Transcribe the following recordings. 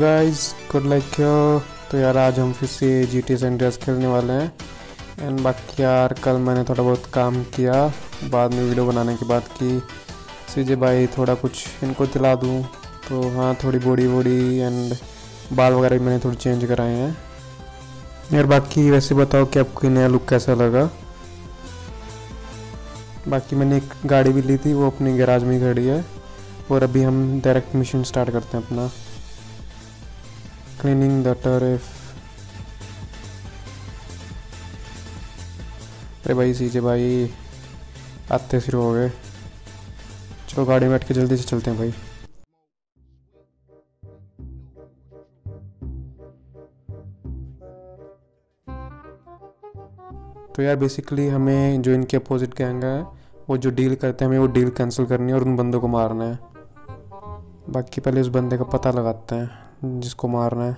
Guys good luck. तो यार आज हम फिर से GTA सैन एंड्रियास खेलने वाले हैं। एंड बाकी यार कल मैंने थोड़ा बहुत काम किया, बाद में वीडियो बनाने के बाद कि सीजे भाई थोड़ा कुछ इनको दिला दूँ, तो हाँ थोड़ी बॉडी वोडी एंड बाल वगैरह भी मैंने थोड़े चेंज कराए हैं। यार बाकी वैसे बताओ कि आपको नया लुक कैसा लगा। बाकी मैंने एक गाड़ी भी ली थी, वो अपने गैराज में खड़ी है। और अभी हम डायरेक्ट मिशन स्टार्ट करते हैं अपना, क्लीनिंग द टर्फ। अरे भाई सीजे भाई आते शुरू हो गए। चलो गाड़ी में बैठ के जल्दी से चलते हैं भाई। तो यार बेसिकली हमें जो इनके अपोजिट गैंग है वो जो डील करते हैं, हमें वो डील कैंसिल करनी है और उन बंदों को मारना है। बाकी पहले उस बंदे का पता लगाते हैं जिसको मारना है।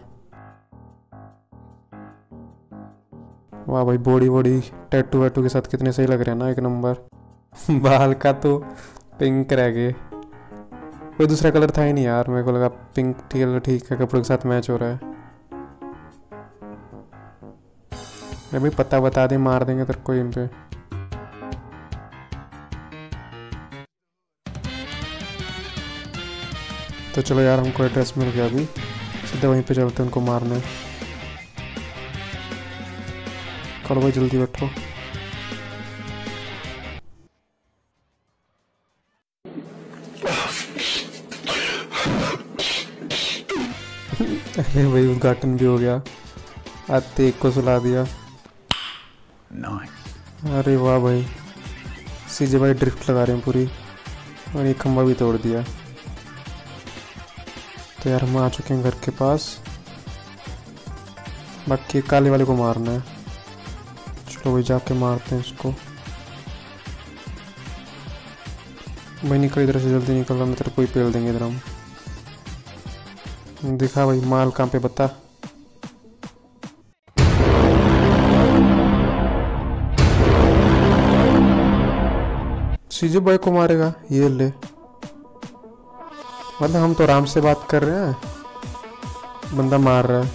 वाह भाई बॉडी वोडी टैटू वैटू के साथ कितने सही लग रहे हैं ना, एक नंबर। बाल का तो पिंक रह गए, कोई दूसरा कलर था ही नहीं यार। मेरे को लगा पिंक कलर ठीक है, कपड़ों के साथ मैच हो रहा है। मैं भी पता बता दे, मार देंगे तेरे को इन पे। तो चलो यार हमको एड्रेस मिल गया, अभी सीधा वहीं पे चलते हैं उनको मारने। करो भाई जल्दी बैठो। अरे भाई उद्घाटन भी हो गया, आते एक को सुला दिया। अरे वाह भाई सीजे भाई ड्रिफ्ट लगा रहे हैं पूरी, और ये खंबा भी तोड़ दिया। तो यार हम आ चुके हैं घर के पास। बाकी काले वाले को मारना है, चलो भाई जाके मारते हैं उसको। भाई निकल इधर से, जल्दी निकल रहा मैं तेरे को ही पेल देंगे इधर हम। दिखा भाई माल कहाँ पे बता। सीजे भाई को मारेगा ये, ले मतलब हम तो आराम से बात कर रहे हैं, बंदा मार रहा है।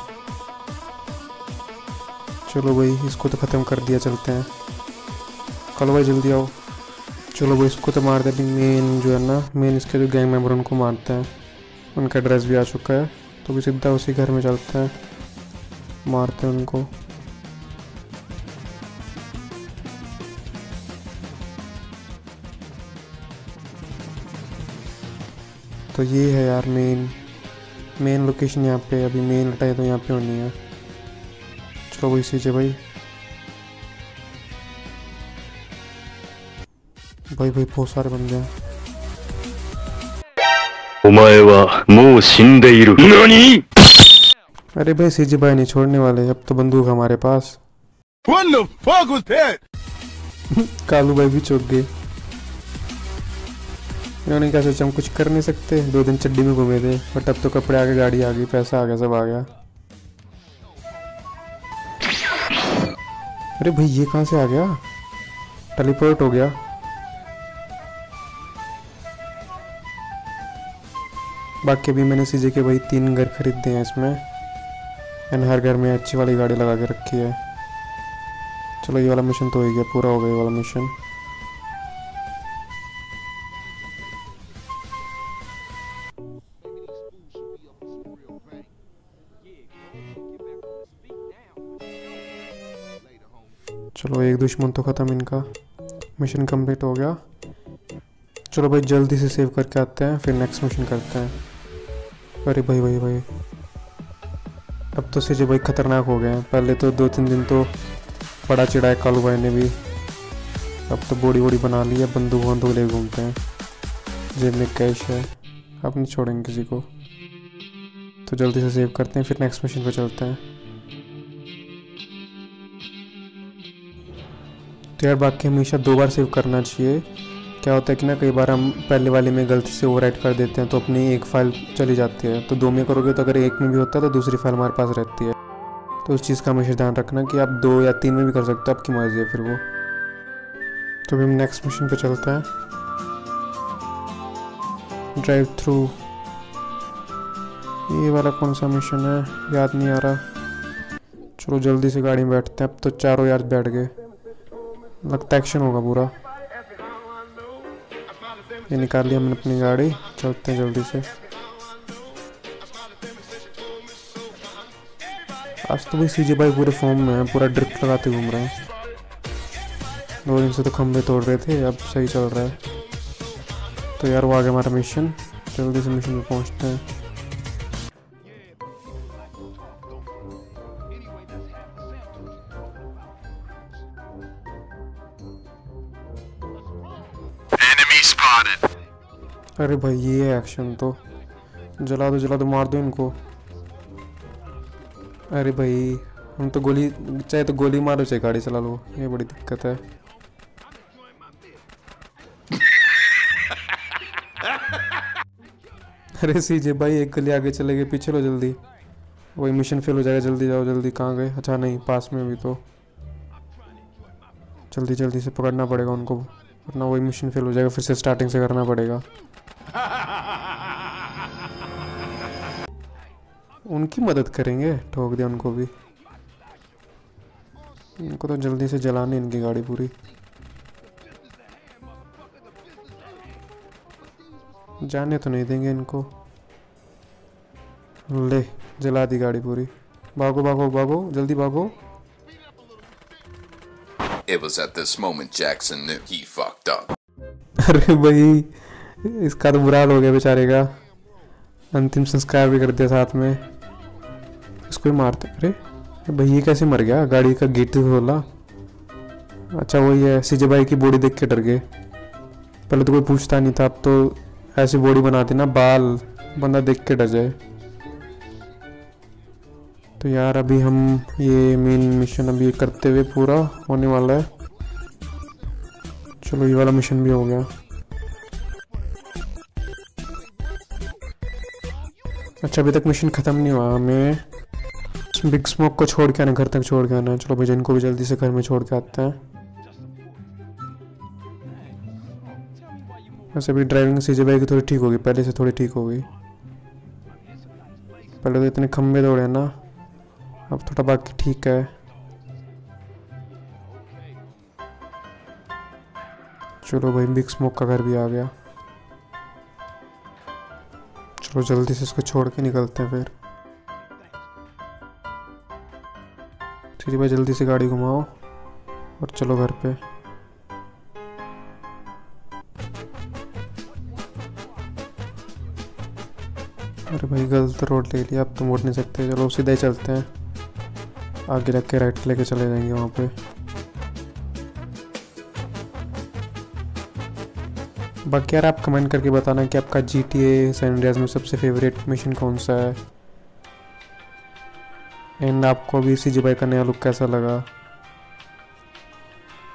चलो भाई इसको तो ख़त्म कर दिया, चलते हैं। कल भाई जल्दी आओ। चलो भाई इसको तो मार दे, मेन जो है ना मेन इसके जो गैंग मेंबर उनको मारते हैं। उनका एड्रेस भी आ चुका है, तो भी सीधा उसी घर में चलते हैं, मारते हैं उनको। तो ये है यार मेन लोकेशन यहाँ पे, अभी मेन लटाई तो यहाँ पे होनी है। चलो भाई सीजे भाई भाई भाई बहुत सारे बंदे हैं। अरे भाई सीजे भाई नहीं छोड़ने वाले, अब तो बंदूक हमारे पास। कालू भाई भी चौंक गए, इन्होंने क्या सोचा हम कुछ कर नहीं सकते, दो दिन चड्डी में घूमे थे बट अब तो कपड़े आ गए, गाड़ी आ गई, पैसा आ गया, सब आ गया। अरे भाई ये कहाँ से आ गया, टेलीपोर्ट हो गया। बाकी अभी मैंने सीजे के भाई 3 घर खरीदे हैं इसमें, एंड हर घर में अच्छी वाली गाड़ी लगा के रखी है। चलो ये वाला मिशन तो हो गया, पूरा हो गया ये वाला मिशन। चलो एक दुश्मन तो ख़त्म, इनका मिशन कंप्लीट हो गया। चलो भाई जल्दी से सेव करके आते हैं, फिर नेक्स्ट मिशन करते हैं। अरे भाई भाई भाई अब तो सीजे भाई ख़तरनाक हो गए हैं, पहले तो 2-3 दिन तो बड़ा चिढ़ाया कालू भाई ने भी, अब तो बॉडी वोडी बना ली है, बंदूक वंदूक ले घूमते हैं, जेब में कैश है, अब नहीं छोड़ेंगे किसी को। तो जल्दी से सेव करते हैं, फिर नेक्स्ट मिशन पर चलते हैं। तो यार बाकी हमेशा 2 बार सेव करना चाहिए। क्या होता है कि ना कई बार हम पहले वाले में गलती से ओवरराइट कर देते हैं, तो अपनी एक फ़ाइल चली जाती है। तो 2 में करोगे तो अगर 1 में भी होता है तो दूसरी फाइल हमारे पास रहती है। तो उस चीज़ का हमेशा ध्यान रखना कि आप 2 या 3 में भी कर सकते हो, आपकी मर्जी है फिर वो। तो भी हम नेक्स्ट मिशन पर चलते हैं, ड्राइव थ्रू। ये वाला कौन सा मिशन है, याद नहीं आ रहा। चलो जल्दी से गाड़ी में बैठते हैं। अब तो चारों यार बैठ गए, लगता एक्शन होगा पूरा। ये निकाल लिया हमने अपनी गाड़ी, चलते हैं जल्दी से। आज तो भाई सीजे भाई पूरे फॉर्म में है, पूरा ड्रिफ्ट लगाते घूम रहे हैं। 2 दिन से तो खंभे तोड़ रहे थे, अब सही चल रहा है। तो यार वो आ गया हमारा मिशन, जल्दी से मिशन में पहुंचते हैं। अरे भाई ये है एक्शन, तो जला दो जला दो, मार दो इनको। अरे भाई हम तो गोली, चाहे तो गोली मारो चाहे गाड़ी चला लो, ये बड़ी दिक्कत है। अरे सीजे भाई एक गली आगे चले गए, पीछे लो जल्दी, वही मिशन फेल हो जाएगा। जल्दी जाओ, जल्दी कहाँ गए? अच्छा नहीं पास में अभी, तो जल्दी जल्दी से पकड़ना पड़ेगा उनको, वरना वही मिशन फेल हो जाएगा, फिर से स्टार्टिंग से करना पड़ेगा। उनकी मदद करेंगे, ठोक दिया उनको भी। इनको तो जल्दी से जलाने इनकी गाड़ी पूरी। जाने तो नहीं देंगे इनको। ले जला दी गाड़ी पूरी। भागो भागो भागो जल्दी भागो। It was at this moment Jackson knew he fucked up. अरे भाई इसका तो बुरा हाल हो गया बेचारे का, अंतिम संस्कार भी कर दिया साथ में। इसको ही मारते। अरे भाई ये कैसे मर गया? गाड़ी का गेट खोला। अच्छा वही है, सीजे भाई की बॉडी देख के डर गए। पहले तो कोई पूछता नहीं था, अब तो ऐसी बॉडी बनाते ना बाल, बंदा देख के डर जाए। तो यार अभी हम ये मेन मिशन अभी करते हुए पूरा होने वाला है। चलो ये वाला मिशन भी हो गया। अच्छा अभी तक मिशन ख़त्म नहीं हुआ, हमें बिग स्मोक को छोड़ के आना, घर तक छोड़ के आना है। चलो भाई इनको भी जल्दी से घर में छोड़ के आते हैं। वैसे अभी ड्राइविंग सीजे भाई की थोड़ी ठीक होगी, पहले से थोड़ी ठीक होगी। पहले तो इतने खंबे दौड़े ना, अब थोड़ा बाकी ठीक है। चलो भाई बिग स्मोक का घर भी आ गया, तो जल्दी से इसको छोड़ के निकलते हैं फिर। सीधे भाई जल्दी से गाड़ी घुमाओ और चलो घर पे। अरे भाई गलत रोड ले लिया, अब तो मोड़ नहीं सकते। चलो सीधा ही चलते हैं, आगे लग के राइट लेके चले जाएंगे वहाँ पे। बाकी यार आप कमेंट करके बताना कि आपका GTA सैन एंड्रियास में सबसे फेवरेट मिशन कौन सा है, एंड आपको भी सीजे भाई का नया लुक कैसा लगा।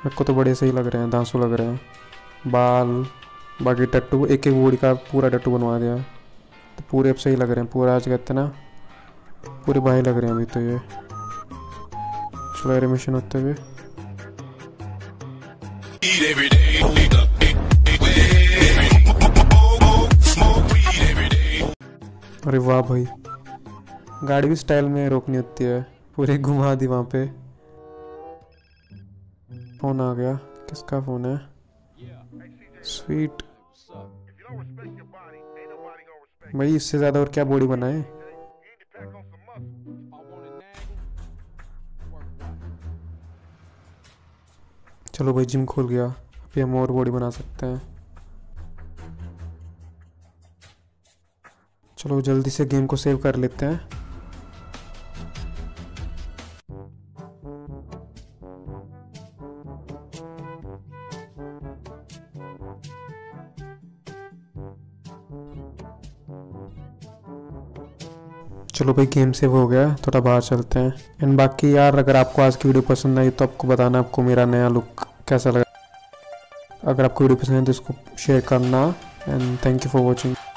मेरे को तो बड़े सही लग रहे हैं, धांसू लग रहे हैं बाल, बाकी टट्टू, एक एक बॉडी का पूरा टट्टू बनवा दिया है, तो पूरे अब सही लग रहे हैं। पूरा आज कहते ना पूरे भाई लग रहे हैं अभी तो ये। चलो यार मिशन होते हुए अरे वाह भाई, गाड़ी भी स्टाइल में रोकनी होती है, पूरे घुमा दी वहाँ पे। फोन आ गया, किसका फोन है? स्वीट भाई, इससे ज्यादा और क्या बॉडी बनाए। चलो भाई जिम खोल गया, अभी हम और बॉडी बना सकते हैं। चलो जल्दी से गेम को सेव कर लेते हैं। चलो भाई गेम सेव हो गया, थोड़ा बाहर चलते हैं। एंड बाकी यार अगर आपको आज की वीडियो पसंद आई तो आपको बताना आपको मेरा नया लुक कैसा लगा। अगर आपको वीडियो पसंद है तो इसको शेयर करना। And thank you for watching.